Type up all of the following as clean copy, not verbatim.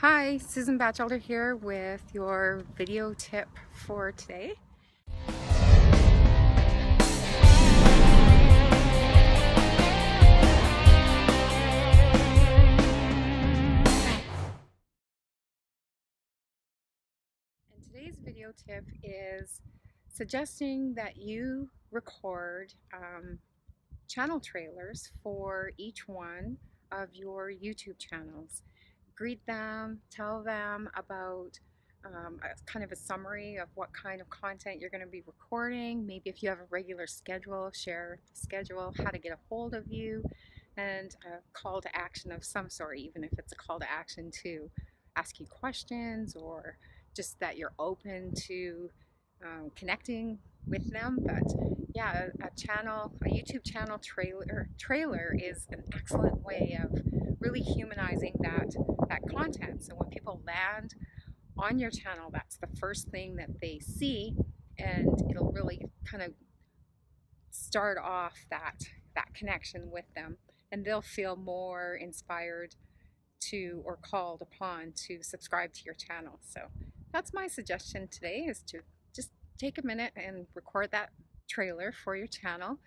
Hi, Susan Bachelder here with your video tip for today. And today's video tip is suggesting that you record channel trailers for each one of your YouTube channels. Greet them, tell them about kind of a summary of what kind of content you're going to be recording. Maybe if you have a regular schedule, share the schedule, how to get a hold of you, and a call to action of some sort, even if it's a call to action to ask you questions or just that you're open to connecting with them. But yeah, a YouTube channel trailer is an excellent way of really humanizing that content. So when people land on your channel, that's the first thing that they see, and it'll really kind of start off that connection with them, and they'll feel more inspired to or called upon to subscribe to your channel. So that's my suggestion today, is to just take a minute and record that trailer for your channel.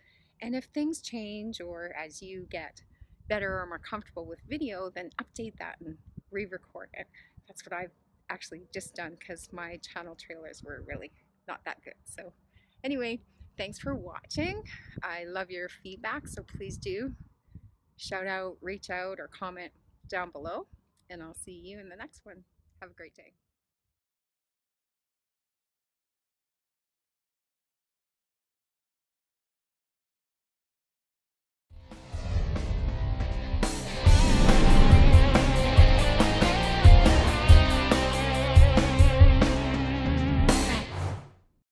And if things change, or as you get better or more comfortable with video, then update that and re-record it. That's what I've actually just done, because my channel trailers were really not that good. So anyway, thanks for watching. I love your feedback, so please do shout out, reach out, or comment down below, and I'll see you in the next one. Have a great day.